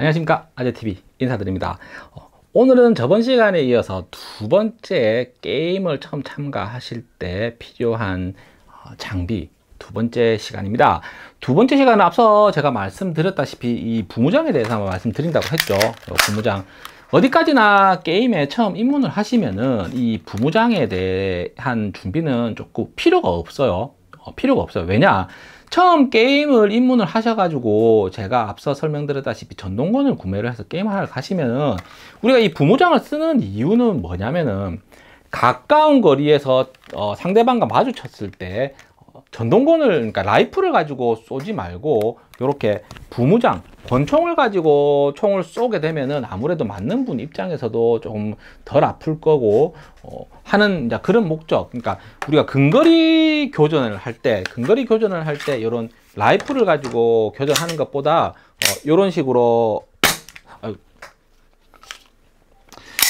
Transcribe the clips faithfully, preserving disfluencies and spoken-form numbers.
안녕하십니까, 아재티비 인사드립니다. 오늘은 저번 시간에 이어서 두 번째 게임을 처음 참가하실 때 필요한 장비 두 번째 시간입니다. 두 번째 시간은 앞서 제가 말씀드렸다시피 이 부무장에 대해서 한번 말씀드린다고 했죠. 부무장 어디까지나 게임에 처음 입문을 하시면은 이 부무장에 대한 준비는 조금 필요가 없어요. 어, 필요가 없어요. 왜냐? 처음 게임을 입문을 하셔가지고 제가 앞서 설명드렸다시피 전동건을 구매를 해서 게임을 하러 가시면은 우리가 이 부무장을 쓰는 이유는 뭐냐면은 가까운 거리에서 어, 상대방과 마주쳤을 때 어, 전동건을, 그러니까 라이플을 가지고 쏘지 말고 이렇게 부무장, 권총을 가지고 총을 쏘게 되면은 아무래도 맞는 분 입장에서도 조금 덜 아플 거고 어, 하는 이제 그런 목적. 그러니까 우리가 근거리 교전을 할 때, 근거리 교전을 할 때 이런 라이플을 가지고 교전하는 것보다 어, 이런 식으로 아유,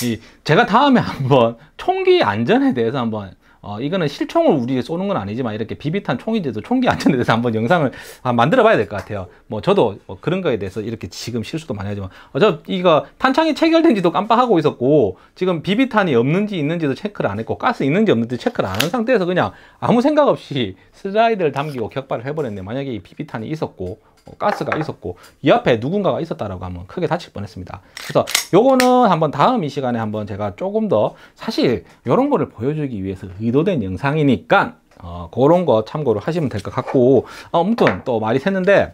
이 제가 다음에 한번 총기 안전에 대해서 한번. 어, 이거는 실총을 우리 쏘는 건 아니지만 이렇게 비비탄 총인지도 총기 안전에 대해서 한번 영상을 아, 만들어 봐야 될 것 같아요. 뭐 저도 뭐 그런 거에 대해서 이렇게 지금 실수도 많이 하지만 어, 저 이거 탄창이 체결된지도 깜빡하고 있었고 지금 비비탄이 없는지 있는지도 체크를 안 했고 가스 있는지 없는지 체크를 안 한 상태에서 그냥 아무 생각 없이 슬라이드를 담기고 격발을 해버렸는데, 만약에 이 비비탄이 있었고 어, 가스가 있었고 이 앞에 누군가가 있었다라고 하면 크게 다칠 뻔했습니다. 그래서 요거는 한번 다음 이 시간에 한번 제가 조금 더, 사실 요런 거를 보여주기 위해서 의도된 영상이니까 어, 그런 거 참고를 하시면 될 것 같고, 어, 아무튼 또 말이 샜는데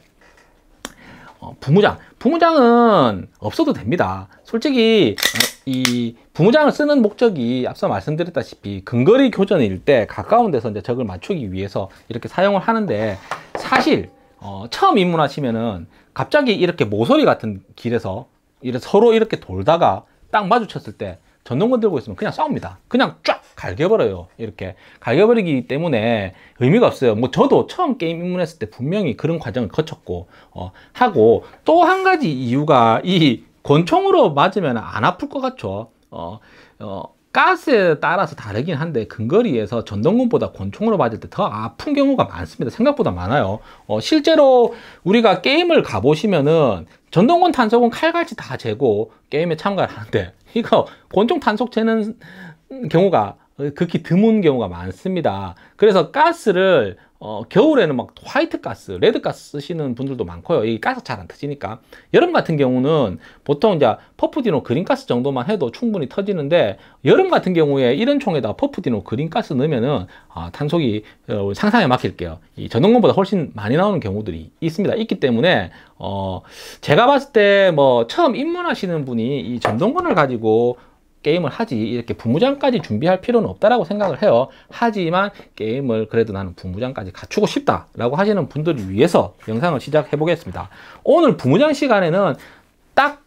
어, 부무장, 부무장은 없어도 됩니다. 솔직히 이 부무장을 쓰는 목적이 앞서 말씀드렸다시피 근거리 교전일 때 가까운 데서 이제 적을 맞추기 위해서 이렇게 사용을 하는데, 사실 어, 처음 입문하시면은 갑자기 이렇게 모서리 같은 길에서 이렇게 서로 이렇게 돌다가 딱 마주쳤을 때 전동건 들고 있으면 그냥 싸웁니다. 그냥 쫙 갈겨버려요. 이렇게 갈겨버리기 때문에 의미가 없어요. 뭐 저도 처음 게임 입문했을 때 분명히 그런 과정을 거쳤고 어, 하고, 또 한 가지 이유가 이 권총으로 맞으면 안 아플 것 같죠. 어, 어, 가스에 따라서 다르긴 한데 근거리에서 전동건보다 권총으로 맞을 때 더 아픈 경우가 많습니다. 생각보다 많아요. 어, 실제로 우리가 게임을 가보시면은 전동건 탄속은 칼같이 다 재고 게임에 참가를 하는데 이거 권총 탄속 재는 경우가 극히 드문 경우가 많습니다. 그래서 가스를 어, 겨울에는 막 화이트 가스, 레드 가스 쓰시는 분들도 많고요. 이 가스 잘 안 터지니까. 여름 같은 경우는 보통 이제 퍼프디노 그린 가스 정도만 해도 충분히 터지는데, 여름 같은 경우에 이런 총에다 퍼프디노 그린 가스 넣으면은 아, 탄속이 어, 상상에 막힐게요. 이 전동건보다 훨씬 많이 나오는 경우들이 있습니다. 있기 때문에 어, 제가 봤을 때 뭐 처음 입문하시는 분이 이 전동건을 가지고 게임을 하지 이렇게 부무장까지 준비할 필요는 없다라고 생각을 해요. 하지만 게임을 그래도 나는 부무장까지 갖추고 싶다 라고 하시는 분들을 위해서 영상을 시작해 보겠습니다. 오늘 부무장 시간에는 딱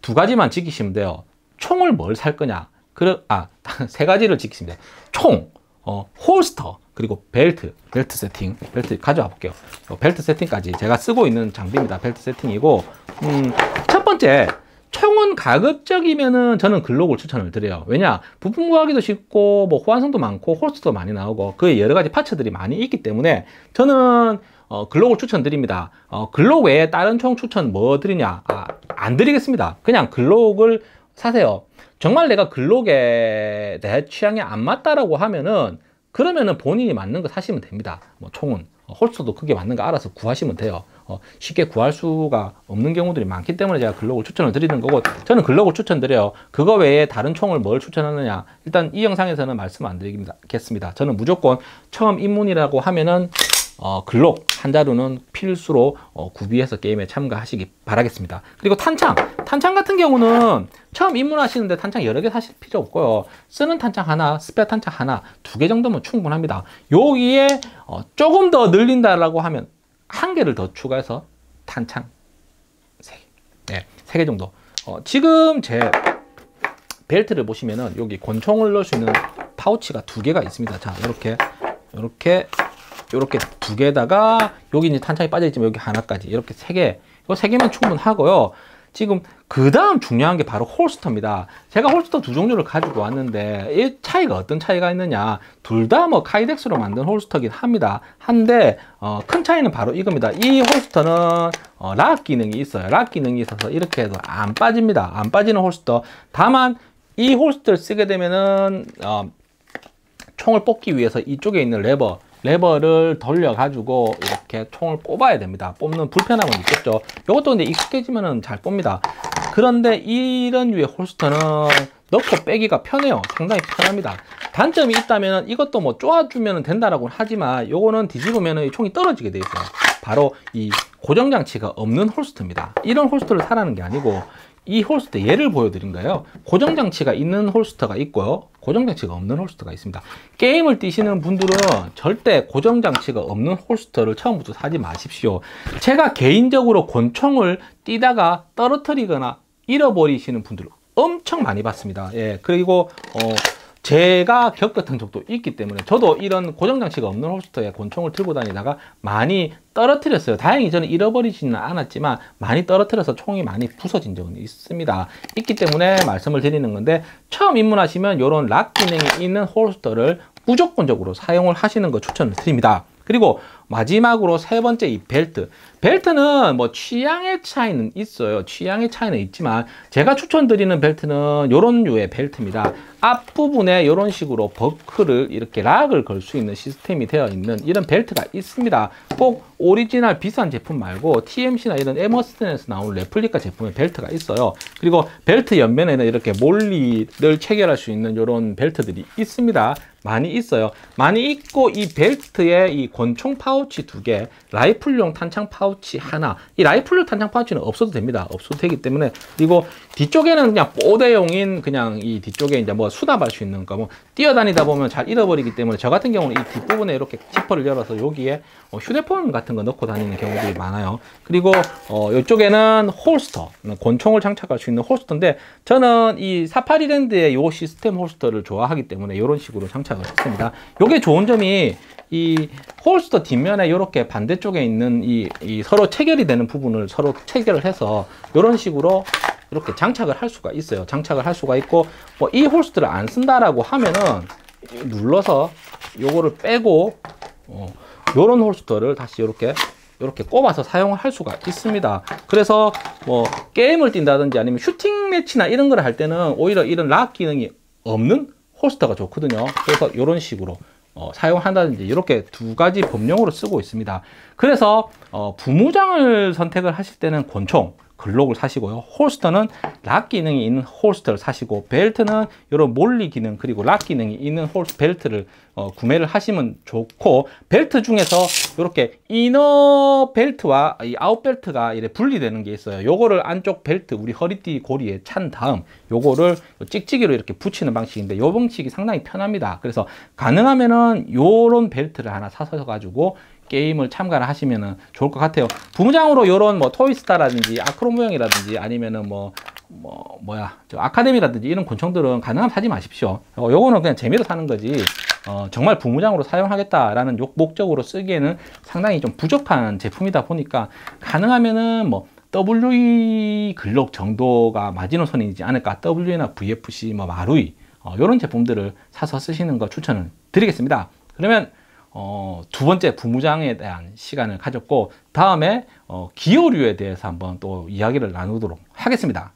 두 가지만 지키시면 돼요. 총을 뭘 살 거냐, 그, 아, 세 가지를 지키시면 돼요. 총, 어, 홀스터, 그리고 벨트, 벨트 세팅, 벨트 가져와 볼게요. 어, 벨트 세팅까지 제가 쓰고 있는 장비입니다. 벨트 세팅이고, 음, 첫 번째 총은 가급적이면은 저는 글록을 추천을 드려요. 왜냐? 부품 구하기도 쉽고 뭐 호환성도 많고 홀스도 많이 나오고 그에 여러 가지 파츠들이 많이 있기 때문에 저는 어, 글록을 추천드립니다. 어, 글록 외에 다른 총 추천 뭐 드리냐? 아, 안 드리겠습니다. 그냥 글록을 사세요. 정말 내가 글록에 내 취향에 안 맞다라고 하면은 그러면은 본인이 맞는 거 사시면 됩니다. 뭐 총은 어, 홀스도 그게 맞는 거 알아서 구하시면 돼요. 어, 쉽게 구할 수가 없는 경우들이 많기 때문에 제가 글록을 추천을 드리는 거고, 저는 글록을 추천드려요. 그거 외에 다른 총을 뭘 추천하느냐, 일단 이 영상에서는 말씀 안 드리겠습니다. 저는 무조건 처음 입문이라고 하면은 어, 글록 한 자루는 필수로 어, 구비해서 게임에 참가하시기 바라겠습니다. 그리고 탄창, 탄창 같은 경우는 처음 입문하시는데 탄창 여러 개 사실 필요 없고요. 쓰는 탄창 하나, 스페어 탄창 하나, 두 개 정도면 충분합니다. 여기에 어, 조금 더 늘린다라고 하면 한 개를 더 추가해서 탄창 세 개, 네, 세 개 정도. 어, 지금 제 벨트를 보시면은 여기 권총을 넣을 수 있는 파우치가 두 개가 있습니다. 자, 이렇게, 이렇게, 이렇게 두 개에다가 여기 이제 탄창이 빠져 있지만 여기 하나까지 이렇게 세 개. 이거 세 개면 충분하고요. 지금 그 다음 중요한 게 바로 홀스터입니다. 제가 홀스터 두 종류를 가지고 왔는데 이 차이가 어떤 차이가 있느냐, 둘 다 뭐 카이덱스로 만든 홀스터긴 합니다. 한데 어, 큰 차이는 바로 이겁니다. 이 홀스터는 어, 락 기능이 있어요. 락 기능이 있어서 이렇게 해서 안 빠집니다. 안 빠지는 홀스터. 다만 이 홀스터를 쓰게 되면은 어, 총을 뽑기 위해서 이쪽에 있는 레버 레버를 돌려 가지고 이렇게 총을 뽑아야 됩니다. 뽑는 불편함은 있겠죠. 이것도 근데 익숙해지면은 잘 뽑니다. 그런데 이런 유의 홀스터는 넣고 빼기가 편해요. 상당히 편합니다. 단점이 있다면 이것도 뭐 쪼아주면 된다라고 하지만 요거는 뒤집으면 총이 떨어지게 돼 있어요. 바로 이 고정장치가 없는 홀스터입니다. 이런 홀스터를 사라는 게 아니고 이 홀스터 예를 보여드린 거예요. 고정장치가 있는 홀스터가 있고요, 고정장치가 없는 홀스터가 있습니다. 게임을 뛰시는 분들은 절대 고정장치가 없는 홀스터를 처음부터 사지 마십시오. 제가 개인적으로 권총을 뛰다가 떨어뜨리거나 잃어버리시는 분들 엄청 많이 봤습니다. 예, 그리고 어, 제가 겪었던 적도 있기 때문에 저도 이런 고정장치가 없는 홀스터에 권총을 들고 다니다가 많이 떨어뜨렸어요. 다행히 저는 잃어버리지는 않았지만 많이 떨어뜨려서 총이 많이 부서진 적은 있습니다. 있기 때문에 말씀을 드리는 건데, 처음 입문하시면 이런 락 기능이 있는 홀스터를 무조건적으로 사용을 하시는 거 추천을 드립니다. 그리고 마지막으로 세 번째, 이 벨트. 벨트는 뭐 취향의 차이는 있어요. 취향의 차이는 있지만 제가 추천드리는 벨트는 이런 류의 벨트입니다. 앞부분에 이런 식으로 버클을 이렇게 락을 걸 수 있는 시스템이 되어 있는 이런 벨트가 있습니다. 꼭 오리지널 비싼 제품 말고 티엠씨나 이런 에머슨에서 나온 레플리카 제품의 벨트가 있어요. 그리고 벨트 옆면에는 이렇게 몰리를 체결할 수 있는 이런 벨트들이 있습니다. 많이 있어요. 많이 있고, 이 벨트에 이 권총 파우치 두 개, 라이플용 탄창 파우치 하나. 이 라이플용 탄창 파우치는 없어도 됩니다. 없어도 되기 때문에. 그리고 뒤쪽에는 그냥 뽀대용인 그냥 이 뒤쪽에 이제 뭐 수납할 수 있는 거, 뭐 뛰어다니다 보면 잘 잃어버리기 때문에 저 같은 경우는 이 뒷부분에 이렇게 지퍼를 열어서 여기에 어, 휴대폰 같은 거 넣고 다니는 경우들이 많아요. 그리고 어, 이쪽에는 홀스터, 권총을 장착할 수 있는 홀스터인데 저는 이 사파리랜드의 요 시스템 홀스터를 좋아하기 때문에 이런 식으로 장착을 했습니다. 요게 좋은 점이 이 홀스터 뒷면에 이렇게 반대쪽에 있는 이, 이 서로 체결이 되는 부분을 서로 체결을 해서 이런 식으로 이렇게 장착을 할 수가 있어요. 장착을 할 수가 있고, 뭐 이 홀스터를 안 쓴다라고 하면은 눌러서 요거를 빼고 어, 요런 홀스터를 다시 이렇게 이렇게 꼽아서 사용을 할 수가 있습니다. 그래서 뭐 게임을 뛴다든지 아니면 슈팅 매치나 이런 걸 할 때는 오히려 이런 락 기능이 없는 홀스터가 좋거든요. 그래서 이런 식으로 어, 사용한다든지 이렇게 두 가지 범용으로 쓰고 있습니다. 그래서 어, 부무장을 선택을 하실 때는 권총 글록을 사시고요, 홀스터는 락 기능이 있는 홀스터를 사시고, 벨트는 이런 몰리 기능 그리고 락 기능이 있는 홀스 벨트를 어, 구매를 하시면 좋고, 벨트 중에서 이렇게 이너 벨트와 이 아웃 벨트가 이렇게 분리되는 게 있어요. 요거를 안쪽 벨트 우리 허리띠 고리에 찬 다음 요거를 찍찍이로 이렇게 붙이는 방식인데 요 방식이 상당히 편합니다. 그래서 가능하면은 요런 벨트를 하나 사서 가지고 게임을 참가를 하시면 좋을 것 같아요. 부무장으로 요런 뭐 토이스타라든지 아크로모형이라든지 아니면은 뭐, 뭐, 뭐야, 저 아카데미라든지 이런 권총들은 가능하면 사지 마십시오. 어, 요거는 그냥 재미로 사는 거지, 어, 정말 부무장으로 사용하겠다라는 목적으로 쓰기에는 상당히 좀 부족한 제품이다 보니까 가능하면은 뭐, 더블유 이 글록 정도가 마지노선이지 않을까. 더블유 이나 브이에프씨, 뭐, 마루이, 어, 요런 제품들을 사서 쓰시는 거 추천을 드리겠습니다. 그러면, 어, 두 번째 부무장에 대한 시간을 가졌고, 다음에 어, 기어류에 대해서 한번 또 이야기를 나누도록 하겠습니다.